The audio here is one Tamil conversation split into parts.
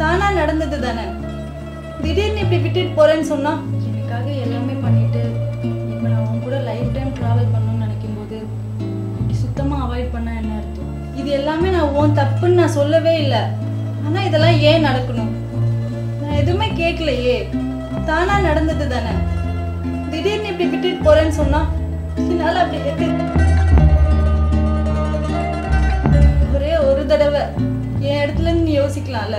தானா நடந்தது தானே. திடீர்னு இப்படி விட்டுட்டு போறேன்னு சொன்னா எனக்காக எல்லாமே பண்ணிட்டு இப்போ நான் உன் கூட லைஃப் டைம் டிராவல் பண்ணணும்னு நினைக்கும் போது சுத்தமா அவாய்ட் பண்ண என்ன அர்த்தம்? இது எல்லாமே நான் உன் தப்புன்னு நான் சொல்லவே இல்லை. ஆனா இதெல்லாம் ஏன் நடக்கணும்? நான் எதுவுமே கேட்கலையே, தானா நடந்தது தானே. திடீர்னு இப்படி விட்டுட்டு போறேன்னு சொன்னா என்னால அப்படி ஒரே ஒரு தடவை என் இடத்துல நீ யோசிக்கலாம்ல,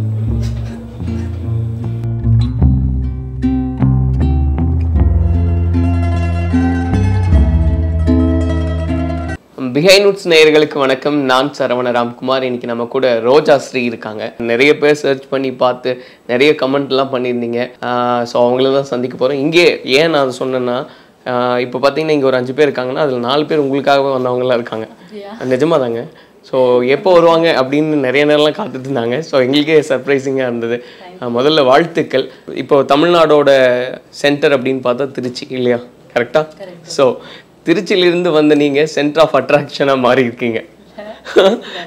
பிஹைண்ட் நூட்ஸ் நேயர்களுக்கு வணக்கம். நான் சரவண ராம்குமார். இன்னைக்கு நம்ம கூட ரோஜா ஸ்ரீ இருக்காங்க. நிறைய பேர் சர்ச் பண்ணி பார்த்து நிறைய கமெண்ட்லாம் பண்ணியிருந்தீங்க. ஸோ அவங்கள தான் சந்திக்க போகிறோம் இங்கே. ஏன் நான் சொன்னேன்னா, இப்போ பார்த்தீங்கன்னா இங்கே ஒரு 5 பேர் இருக்காங்கன்னா அதில் 4 பேர் உங்களுக்காகவே வந்தவங்களாம் இருக்காங்க. நிஜமா தாங்க. ஸோ எப்போ வருவாங்க அப்படின்னு நிறைய நேரம்லாம் காத்துட்டு இருந்தாங்க. ஸோ எங்களுக்கே சர்ப்ரைசிங்காக இருந்தது. முதல்ல வாழ்த்துக்கள். இப்போ தமிழ்நாடோட சென்டர் அப்படின்னு பார்த்தா திருச்சி இல்லையா? கரெக்டாக. ஸோ திருச்சியிலிருந்து வந்து நீங்கள் சென்டர் ஆஃப் அட்ராக்ஷனாக மாறி இருக்கீங்க.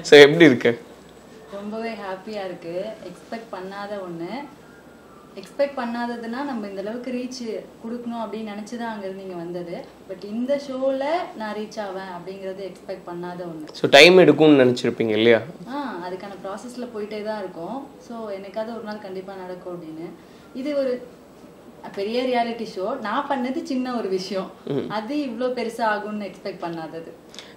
ஸோ எப்படி இருக்கு? ரொம்பவே ஹாப்பியாக இருக்குது. எக்ஸ்பெக்ட் பண்ணாத ஒன்று, எக்ஸ்பெக்ட் பண்ணாததுன்னா நம்ம இந்த அளவுக்கு ரீச் கொடுக்கணும் அப்படின்னு நினச்சி தான் அங்கே நீங்கள் வந்தது. பட் இந்த ஷோவில் நான் ரீச் ஆவேன் அப்படிங்கிறது எக்ஸ்பெக்ட் பண்ணாத ஒன்று. ஸோ டைம் எடுக்கும்னு நினச்சிருப்பீங்க இல்லையா? அதுக்கான ப்ராசஸில் போயிட்டே தான் இருக்கும். ஸோ எனக்காவது ஒரு நாள் கண்டிப்பாக நடக்கும் அப்படின்னு. இது ஒரு பெரிய ரியாலிட்டி ஷோ, நான் பண்ணது சின்ன ஒரு விஷயம். அது இவ்வளோ பெருசாக ஆகும்னு எக்ஸ்பெக்ட் பண்ணாதது.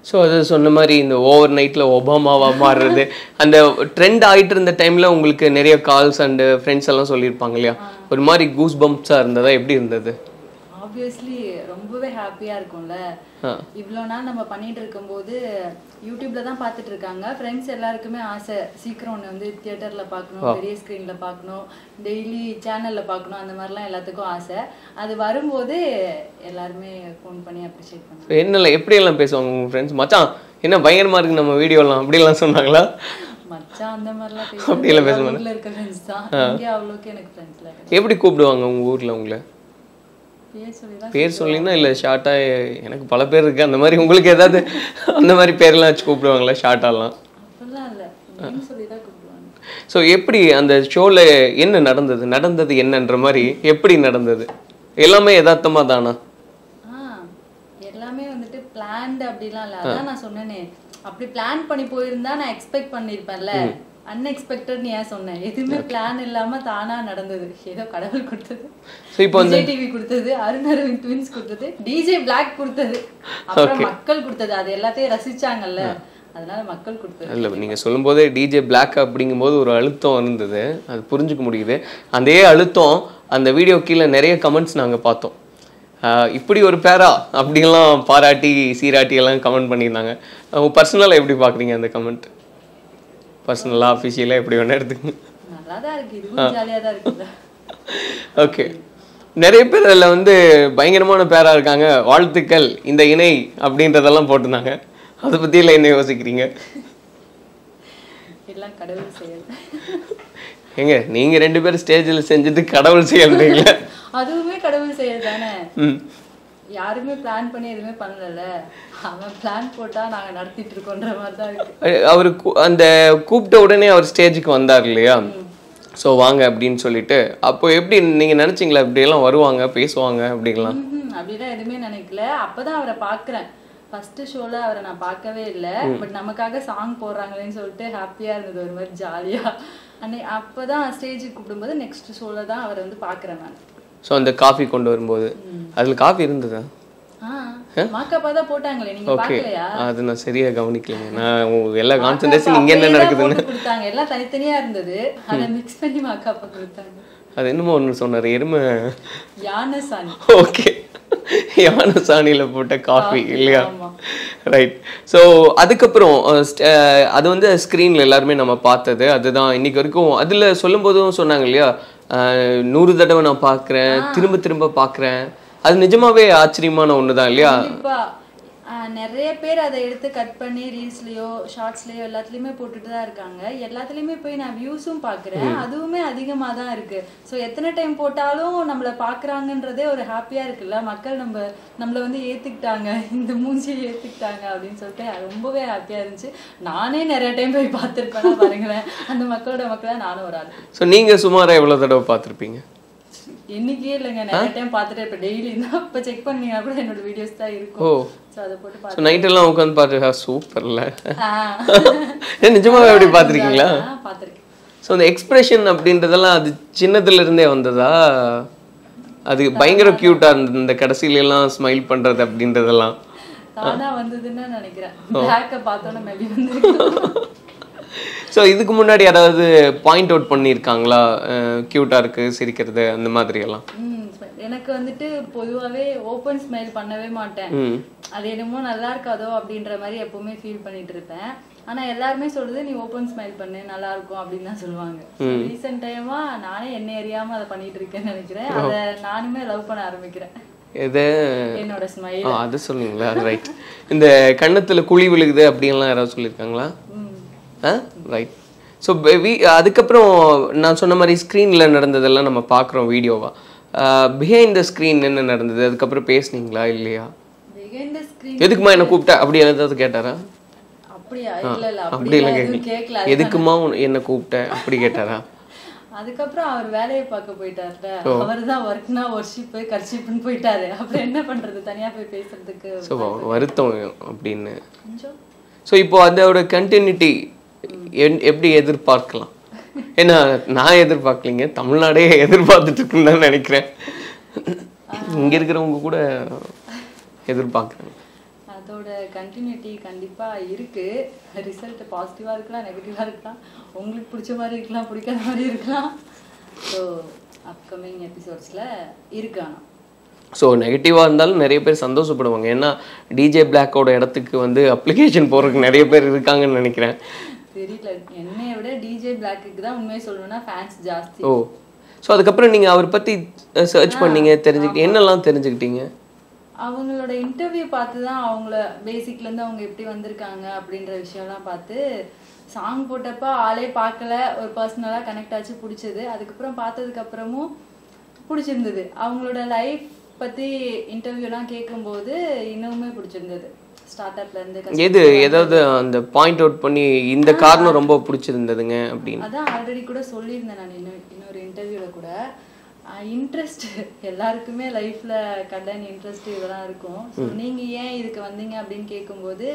ஸோ அது சொன்ன மாதிரி இந்த ஓவர் நைட்டில் ஒபாமாவாக மாறுறது அந்த ட்ரெண்ட் ஆகிட்டு இருந்த டைமில் உங்களுக்கு நிறைய கால்ஸ் அண்டு ஃப்ரெண்ட்ஸ் எல்லாம் சொல்லியிருப்பாங்க இல்லையா? ஒரு மாதிரி கூஸ் பம்ப்ஸாக இருந்ததா? எப்படி இருந்தது? ஆப்வியஸ்லி ரொம்பவே ஹாப்பியாக இருக்கும்ல. இவ்வளோ நாள் நம்ம பண்ணிட்டு இருக்கும்போது யூடியூப்ல தான் பார்த்துட்டு இருக்காங்க. ஃப்ரெண்ட்ஸ் எல்லாருக்குமே ஆசை சீக்கிரம் ஒன்று வந்து தியேட்டரில் பார்க்கணும், பெரிய ஸ்க்ரீனில் பார்க்கணும், டெய்லி சேனலில் பார்க்கணும், அந்த மாதிரிலாம் எல்லாத்துக்கும் ஆசை. அது வரும்போது எல்லாருமே ஃபோன் பண்ணி அப்ரிஷியேட் பண்ணுவோம். என்னல எப்படியெல்லாம் பேசுவாங்க உங்கள் ஃப்ரெண்ட்ஸ்? மச்சான் என்ன பயங்கரமாக இருக்குது நம்ம வீடியோலாம் அப்படிலாம் சொன்னாங்களா? மச்சான் அந்த மாதிரிலாம் அப்படியெல்லாம் பேசுவாங்க. ஊரில் இருக்க ஃப்ரெண்ட்ஸ் தான், இங்கே அவ்வளோக்கு எனக்கு ஃப்ரெண்ட்ஸில். எப்படி கூப்பிடுவாங்க உங்கள் ஊரில் உங்களை? பேர் சொல்லினா இல்லை ஷார்ட்டாக எனக்கு பல பேர் இருக்குது. அந்த மாதிரி உங்களுக்கு ஏதாவது அந்த மாதிரி பேர்லாம் வச்சு கூப்பிடுவாங்களா ஷார்ட்டாலாம்? ஸோ எப்படி அந்த ஷோவில் என்ன நடந்தது நடந்தது என்னன்ற மாதிரி எப்படி நடந்தது? எல்லாமே யதார்த்தமாக தானா? எல்லாமே வந்துட்டு பிளான்டு அப்படிலாம் இல்லை. அதான் நான் சொன்னேனே, அப்படி பிளான் பண்ணி போயிருந்தா நான் எக்ஸ்பெக்ட் பண்ணியிருப்பேன்ல. அன்எக்ஸ்பெக்டட் நீ ஏன் சொன்ன? எதுவுமே பிளான் இல்லாம தானா நடந்தது. ஏதோ கடவுள் கொடுத்தது, விஜய் டிவி கொடுத்தது, அருண் அரவிந்த் ட்வின்ஸ் கொடுத்தது, டிஜே பிளாக் கொடுத்தது, அப்புறம் மக்கள் கொடுத்தது. அது எல்லாத்தையும் ரசிச்சாங்கல்ல, அதனால மக்கள் கொடுத்தது. இல்லை நீங்கள் சொல்லும்போதே டிஜே பிளாக் அப்படிங்கும்போது ஒரு அழுத்தம் இருந்தது, அது புரிஞ்சுக்க முடியுது. அதே அழுத்தம் அந்த வீடியோ கீழே நிறைய கமெண்ட்ஸ் நாங்கள் பார்த்தோம். இப்படி ஒரு பேரா அப்படின்லாம் பாராட்டி சீராட்டி எல்லாம் கமெண்ட் பண்ணியிருந்தாங்க. பர்சனலாக எப்படி பார்க்குறீங்க அந்த கமெண்ட்? பர்சனலாக அஃபிஷியலாக எப்படி ஒன்று எடுத்துக்கணும். ஓகே, நிறைய பேர் அதில் வந்து பயங்கரமான பேராக இருக்காங்க. வாழ்த்துக்கள் இந்த இணை அப்படின்றதெல்லாம் போட்டிருந்தாங்க. அதை பற்றி இல்லை என்ன யோசிக்கிறீங்க? எங்க நீங்கள் 2 பேரும் ஸ்டேஜில் செஞ்சுட்டு கடவுள் செய்யறீங்களா? அதுவுமே கடவுள் செய்யறதானே. யாருமே பிளான் பண்ணி எதுவுமே பண்ணல. அவன் பிளான் போட்டா நாங்க நடத்திட்டு இருக்கோன்ற மாதிரி தான் இருக்கு. அவரு அந்த கூப்பிட்ட உடனே அவர் ஸ்டேஜுக்கு வந்தார் இல்லையா? ஸோ வாங்க அப்படின்னு சொல்லிட்டு. அப்போ எப்படி நீங்க நினைச்சீங்களா இப்படியெல்லாம் வருவாங்க பேசுவாங்க அப்படிங்கலாம்? அப்படிலாம் எதுவுமே நினைக்கல. அப்பதான் அவரை பாக்குறேன். ஃபர்ஸ்ட் ஷோல அவரை நான் பார்க்கவே இல்லை. பட் நமக்காக சாங் போடுறாங்களேன்னு சொல்லிட்டு ஹாப்பியா இருந்தது, ஒரு மாதிரி ஜாலியா. அன்னைக்கு அப்பதான் ஸ்டேஜுக்கு கூப்பிடும்போது நெக்ஸ்ட் ஷோல தான் அவரை வந்து பாக்குறேன் நான். ஸோ அந்த காஃபி கொண்டு வரும்போது அதில் காஃபி இருந்ததா? ஓகே, அது நான் சரியாக கவனிக்கலைங்க. நான் எல்லா கான்சன்ட்ரேஷன் இங்கே என்ன நடக்குதுன்னு அது என்னமோ ஒன்று சொன்னார், எருமை யானை சாணி. ஓகே, யானை சாணியில் போட்ட காஃபி இல்லையா? ரைட். ஸோ அதுக்கப்புறம் அது வந்து ஸ்க்ரீனில் எல்லாருமே நம்ம பார்த்தது அதுதான். இன்னைக்கு வரைக்கும் அதில் சொல்லும்போதும் சொன்னாங்க இல்லையா, 100 தடவை நான் பார்க்குறேன், திரும்ப திரும்ப பார்க்குறேன். அது நிஜமாவே ஆச்சரியமான ஒன்று தான் இல்லையா? நிறைய பேர் அதை எடுத்து கட் பண்ணி ரீல்ஸ்லயோ ஷார்ட்ஸ்லயோ எல்லாத்துலயுமே போட்டுட்டு தான் இருக்காங்க. எல்லாத்துலயுமே போய் நான் வியூஸும் பாக்குறேன், அதுவுமே அதிகமா தான் இருக்கு. சோ எத்தனை டைம் போட்டாலும் நம்மள பாக்குறாங்கன்றதே ஒரு ஹாப்பியா இருக்குல்ல, மக்கள் நம்மள வந்து ஏத்துக்கிட்டாங்க, இந்த மூஞ்சியை ஏத்துக்கிட்டாங்க அப்படின்னு சொல்லிட்டு ரொம்பவே ஹாப்பியா இருந்துச்சு. நானே நிறைய டைம் போய் பார்த்திருப்பேன் பாருங்களேன், அந்த மக்களா நானும் ஒரு ஆள். நீங்க சுமாரா எவ்வளவு தடவை பார்த்திருப்பீங்க? இன்னைக்கே இல்லைங்க, நிறைய டைம் பார்த்துட்டு இப்போ டெய்லி தான் இப்போ செக் பண்ணீங்கன்னா கூட என்னோட வீடியோஸ் தான் இருக்கும். ஸோ அதை போட்டு பார்த்து நைட்டெல்லாம் உட்காந்து பார்த்துருக்கா? சூப்பர்ல. நிஜமாவே எப்படி பார்த்துருக்கீங்களா? பார்த்துருக்கேன். ஸோ அந்த எக்ஸ்பிரஷன் அப்படின்றதெல்லாம் அது சின்னதுலேருந்தே வந்ததா? அது பயங்கர க்யூட்டாக இருந்தது, இந்த கடைசியிலலாம் ஸ்மைல் பண்ணுறது அப்படின்றதெல்லாம் தானா வந்ததுன்னு நினைக்கிறேன். பேக்கை பார்த்தோன்னா மேபி வந்துருக்கு. ஸோ இதுக்கு முன்னாடி யாராவது பாயிண்ட் அவுட் பண்ணியிருக்காங்களா க்யூட்டாக இருக்குது சிரிக்கிறது அந்த மாதிரியெல்லாம்? எனக்கு வந்துட்டு பொதுவாகவே ஓப்பன் ஸ்மைல் பண்ணவே மாட்டேன், அது என்னமோ நல்லா இருக்காதோ அப்படின்ற மாதிரி எப்பவுமே ஃபீல் பண்ணிட்டு இருப்பேன். ஆனால் எல்லாருமே சொல்றது நீ ஓப்பன் ஸ்மைல் பண்ணு நல்லா இருக்கும் அப்படின்னு தான் சொல்லுவாங்க. ரீசெண்ட் டைமாக நானே என்ன அறியாமல் அதை பண்ணிட்டு இருக்கேன்னு நினைக்கிறேன், அதை நானுமே லவ் பண்ண ஆரம்பிக்கிறேன். இது என்னோட ஸ்மைல் அது சொல்லுங்களா? அது ரைட். இந்த கண்ணத்தில் குழி விழுகுது அப்படின்லாம் யாராவது சொல்லியிருக்காங்களா? ரைட். ஸோ அதுக்கப்புறம் நான் சொன்ன மாதிரி ஸ்க்ரீனில் நடந்ததெல்லாம் நம்ம பார்க்குறோம் வீடியோவாக. பிஹைண்ட் த ஸ்க்ரீன் என்ன நடந்தது? அதுக்கப்புறம் பேசுனீங்களா இல்லையா? எதுக்குமா என்னை கூப்பிட்டா அப்படி ஏதாவது கேட்டாரா? அப்படி இல்லை கேட்கல. எதுக்குமா என்னை கூப்பிட்ட அப்படி கேட்டாரா? அதுக்கப்புறம் அவர் வேலையை பார்க்க போயிட்டார்ல, அவர் தான் ஒர்க்னா ஒர்ஷிப்பு கர்ஷிப்புன்னு போயிட்டாரு. அப்புறம் என்ன பண்ணுறது, தனியாக போய் பேசுறதுக்கு ஸோ வருத்தம் அப்படின்னு. ஸோ இப்போ அதோட கண்டினியூட்டி எப்படி எதிர்பார்க்கலாம்? ஏன்னா நான் எதிர்பார்க்கலீங்க, தமிழ்நாடே எதிர்பார்த்துட்டு இருக்குன்னு தான் நினைக்கிறேன். இங்க இருக்கிறவங்க கூட எதிர்பார்க்குறாங்க. அதோட கண்டினியூட்டி கண்டிப்பாக இருக்குது. ரிசல்ட் பாசிட்டிவாக இருக்கலாம், நெகட்டிவாக இருக்கலாம், உங்களுக்கு பிடிச்ச மாதிரி இருக்கலாம், பிடிக்காத மாதிரி இருக்கலாம். ஸோ அப்கமிங் எபிசோட்ஸில் இருக்கானா? ஸோ நெகட்டிவாக இருந்தாலும் நிறைய பேர் சந்தோஷப்படுவாங்க, ஏன்னா டிஜே பிளாக்கோட இடத்துக்கு வந்து அப்ளிகேஷன் போகிறதுக்கு நிறைய பேர் இருக்காங்கன்னு நினைக்கிறேன். தெரியல, என்னைய விட டிஜே பிளாக்குக்கு தான் உண்மையை சொல்லணும்னா ஃபேன்ஸ் ஜாஸ்தி. ஓ ஸோ அதுக்கப்புறம் நீங்கள் அவர் பற்றி சர்ச் பண்ணீங்க, தெரிஞ்சுக்கிட்டீங்க, என்னெல்லாம் தெரிஞ்சுக்கிட்டீங்க? அவங்களோட இன்டர்வியூ பார்த்து தான், அவங்கள பேசிக்லேருந்து அவங்க எப்படி வந்திருக்காங்க அப்படின்ற விஷயம்லாம் பார்த்து, சாங் போட்டப்போ ஆளே பார்க்கல, ஒரு பர்சனலாக கனெக்ட் ஆச்சு, பிடிச்சது. அதுக்கப்புறம் பார்த்ததுக்கப்புறமும் பிடிச்சிருந்தது. அவங்களோட லைஃப் பற்றி இன்டர்வியூலாம் கேட்கும்போது இன்னுமே பிடிச்சிருந்தது. எது ஏதாவது அந்த பாயிண்ட் அவுட் பண்ணி இந்த காரணம் ரொம்ப பிடிச்சிருந்ததுங்க அப்படின்னு அதான் ஆல்ரெடி கூட சொல்லியிருந்தேன் நான் இன்னொரு இன்டர்வியூவில் கூட. இன்ட்ரெஸ்ட் எல்லாருக்குமே லைஃப்பில் கடன் இன்ட்ரெஸ்ட் இதெல்லாம் இருக்கும். ஸோ நீங்கள் ஏன் இதுக்கு வந்தீங்க அப்படின்னு கேட்கும்போது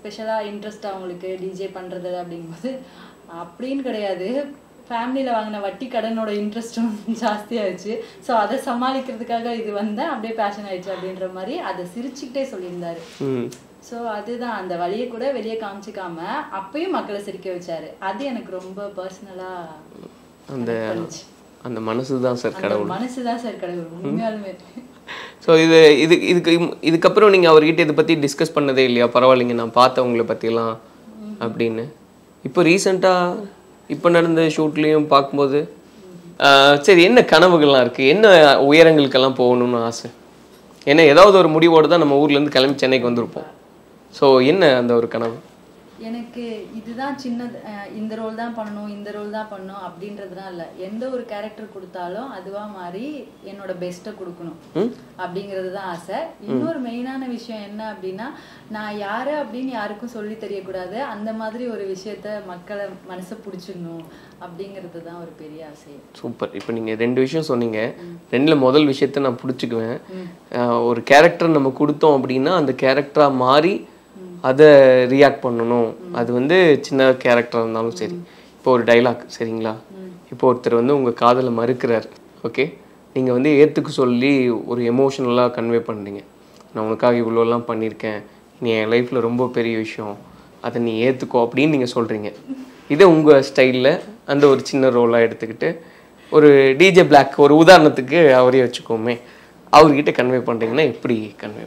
ஸ்பெஷலாக இன்ட்ரெஸ்ட் அவங்களுக்கு டிஜே பண்ணுறது அப்படிங்கும்போது அப்படின்னு கிடையாது, ஃபேமிலியில் வாங்கின வட்டி கடனோட இன்ட்ரெஸ்ட்டும் ஜாஸ்தியாகிடுச்சு. ஸோ அதை சமாளிக்கிறதுக்காக இது வந்தேன், அப்படியே பேஷன் ஆயிடுச்சு அப்படின்ற மாதிரி அதை சிரிச்சுக்கிட்டே சொல்லியிருந்தாரு. ஸோ அதுதான் அந்த வழியை கூட வெளியே காமிச்சிக்காம அப்பயும் மக்களை சிரிக்க வச்சாரு. அது எனக்கு ரொம்ப பர்சனலாக அந்த மனசுதான் சார் கடவுள், மனசுதான் சார் கடவுள் உண்மையாலுமே. ஸோ இதுக்கப்புறம் நீங்கள் அவர்கிட்ட இதை பற்றி டிஸ்கஸ் பண்ணதே இல்லையா? பரவாயில்லைங்க நான் பார்த்தவங்களை பற்றிலாம் அப்படின்னு இப்போ ரீசெண்டாக இப்போ நடந்த ஷூட்லேயும் பார்க்கும்போது. சரி, என்ன கனவுகள்லாம் இருக்குது, என்ன உயரங்களுக்கெல்லாம் போகணும்னு ஆசை? ஏன்னா ஏதாவது ஒரு முடிவோடு தான் நம்ம ஊர்லேருந்து கிளம்பி சென்னைக்கு வந்திருப்போம். ஸோ என்ன அந்த ஒரு கனவு? எனக்கு இதுதான் சின்னது, இந்த ரோல் தான் பண்ணணும், இந்த ரோல் தான் பண்ணணும் அப்படின்றதுலாம் இல்லை. எந்த ஒரு கேரக்டர் கொடுத்தாலும் அதுவாக மாறி என்னோட பெஸ்ட்டை கொடுக்கணும் அப்படிங்கிறது தான் ஆசை. இன்னொரு மெயினான விஷயம் என்ன அப்படின்னா, நான் யார் அப்படின்னு யாருக்கும் சொல்லி தெரியக்கூடாது, அந்த மாதிரி ஒரு விஷயத்த மக்களை மனசை பிடிச்சிடணும் அப்படிங்கிறது தான் ஒரு பெரிய ஆசை. சூப்பர். இப்போ நீங்கள் ரெண்டு விஷயம் சொன்னீங்க, ரெண்டில் முதல் விஷயத்த நான் பிடிச்சிக்குவேன். ஒரு கேரக்டர் நம்ம கொடுத்தோம் அப்படின்னா அந்த கேரக்டராக மாறி அதை ரியாக்ட் பண்ணணும். அது வந்து சின்ன கேரக்டராக இருந்தாலும் சரி. இப்போ ஒரு டைலாக் சரிங்களா, இப்போ ஒருத்தர் வந்து உங்கள் காதலை மறுக்கிறார், ஓகே, நீங்கள் வந்து ஏற்றுக்கு சொல்லி ஒரு எமோஷனலாக கன்வே பண்ணுறீங்க, நான் உனக்காக இவ்வளோலாம் பண்ணியிருக்கேன், நீ என் லைஃப்பில் ரொம்ப பெரிய விஷயம், அதை நீ ஏற்றுக்கோ அப்படின்னு நீங்கள் சொல்கிறீங்க. இதை உங்கள் ஸ்டைலில் அந்த ஒரு சின்ன ரோலாக எடுத்துக்கிட்டு ஒரு டிஜே பிளாக் ஒரு உதாரணத்துக்கு அவரே வச்சுக்கோமே, அவர்கிட்ட கன்வே பண்ணுறீங்கன்னா எப்படி கன்வே?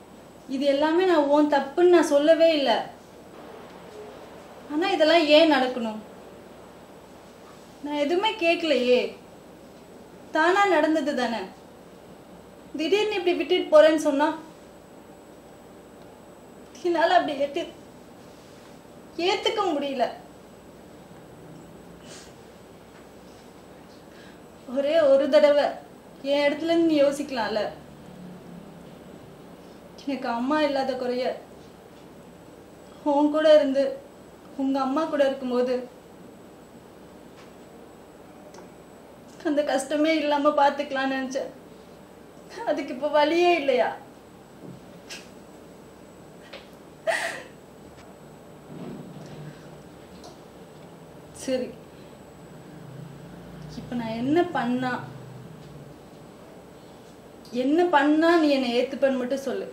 இது எல்லாமே நான் ஓன் தப்புன்னு நான் சொல்லவே இல்ல ஆனா இதெல்லாம் ஏன் நடக்கணும் நான் எதுமே கேக்கலையே தானா நடந்தது தானே திடீர்னு இப்படி விட்டுட்டு போறேன்னு சொன்னா என்னால அப்படி ஏத்துக்க முடியல ஒரே ஒரு தடவை என் இடத்துல நீ யோசிக்கலாம்ல எனக்கு அம்மா இல்லாத குறைய உன் கூட இருந்து உங்க அம்மா கூட இருக்கும்போது அந்த கஷ்டமே இல்லாம பாத்துக்கலாம்னு நினைச்சேன் அதுக்கு இப்ப வலியே இல்லையா சரி இப்ப நான் என்ன பண்ணா நீ என்ன ஏத்துப்பன்னு மட்டும் சொல்லு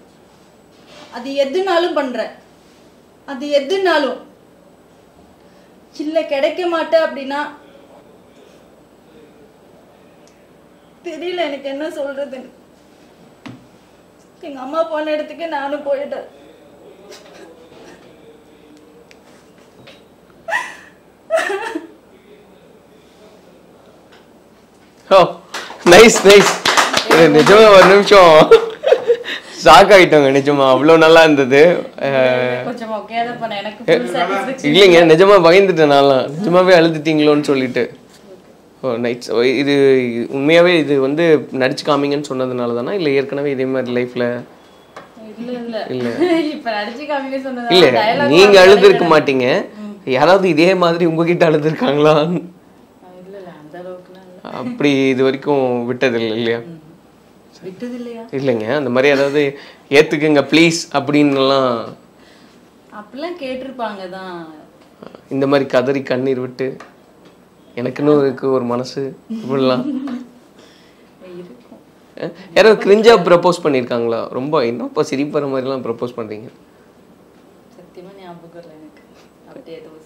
அது எதுனாலும் பண்ற அது எதுனாலும் இல்ல கிடைக்க மாட்டே அப்படினா தெரியல எனக்கு என்ன சொல்றது எங்க அம்மா போன இடத்துக்கு நானும் போயிட்டேன் நிஜமா ஒரு நிமிஷம் ஷாக் ஆயிட்டோங்க நிஜமா அவ்வளவு நல்லா இருந்தது இல்லைங்க நிஜமா பயந்துட்டேன் நான்லாம் நிஜமாவே அழுதுட்டீங்களோன்னு சொல்லிட்டு ஓ நைட்ஸ் இது உண்மையாகவே இது வந்து நடிச்சு காமிங்கன்னு சொன்னதுனால தானா இல்லை ஏற்கனவே இதே மாதிரி லைஃப்பில் இல்லை நீங்கள் அழுதுருக்க மாட்டீங்க யாராவது இதே மாதிரி உங்ககிட்ட அழுதுருக்காங்களா அப்படி இது வரைக்கும் விட்டதில்லை இல்லையா இல்லைங்க அந்த மாதிரி அதாவது ஏற்றுக்குங்க ப்ளீஸ் அப்படின்னுலாம் அப்படிலாம் கேட்டிருப்பாங்க தான் இந்த மாதிரி கதறி கண்ணீர் விட்டு எனக்குன்னு இருக்கு ஒரு மனசு இப்படிலாம் யாராவது கிரிஞ்சா ப்ரப்போஸ் பண்ணியிருக்காங்களா ரொம்ப இன்னும் இப்போ சிரிப்புற மாதிரிலாம் ப்ரப்போஸ் பண்ணுறீங்க சத்தியமாக ஞாபகம் இல்லை எனக்கு அப்படியே